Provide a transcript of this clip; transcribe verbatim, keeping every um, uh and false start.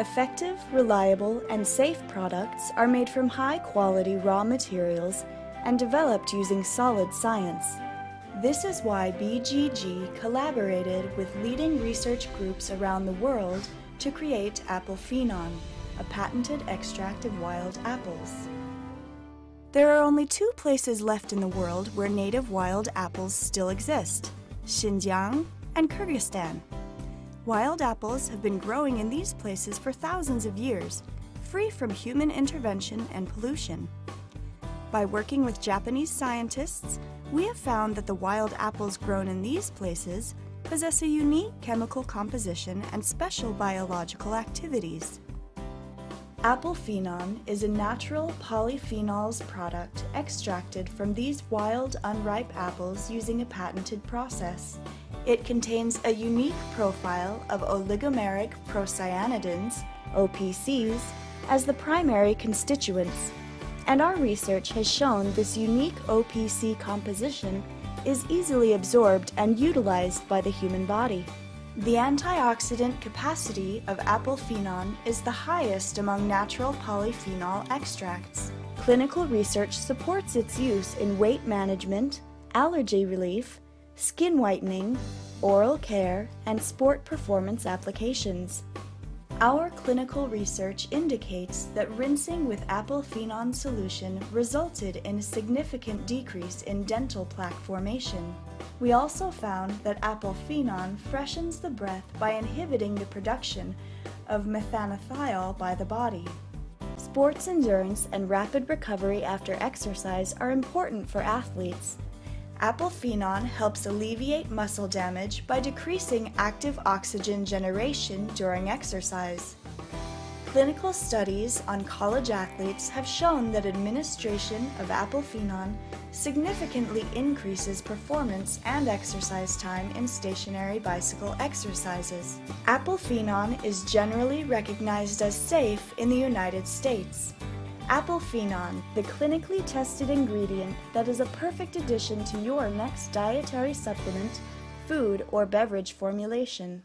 Effective, reliable, and safe products are made from high-quality raw materials and developed using solid science. This is why B G G collaborated with leading research groups around the world to create ApplePhenon, a patented extract of wild apples. There are only two places left in the world where native wild apples still exist: Xinjiang and Kyrgyzstan. Wild apples have been growing in these places for thousands of years, free from human intervention and pollution. By working with Japanese scientists, we have found that the wild apples grown in these places possess a unique chemical composition and special biological activities. ApplePhenon is a natural polyphenols product extracted from these wild, unripe apples using a patented process. It contains a unique profile of oligomeric procyanidins, O P Cs, as the primary constituents, and our research has shown this unique O P C composition is easily absorbed and utilized by the human body. The antioxidant capacity of ApplePhenon is the highest among natural polyphenol extracts. Clinical research supports its use in weight management, allergy relief, skin whitening, oral care, and sport performance applications. Our clinical research indicates that rinsing with ApplePhenon solution resulted in a significant decrease in dental plaque formation. We also found that ApplePhenon freshens the breath by inhibiting the production of methanethiol by the body. Sports endurance and rapid recovery after exercise are important for athletes. ApplePhenon helps alleviate muscle damage by decreasing active oxygen generation during exercise. Clinical studies on college athletes have shown that administration of ApplePhenon significantly increases performance and exercise time in stationary bicycle exercises. ApplePhenon is generally recognized as safe in the United States. ApplePhenon, the clinically tested ingredient that is a perfect addition to your next dietary supplement, food, or beverage formulation.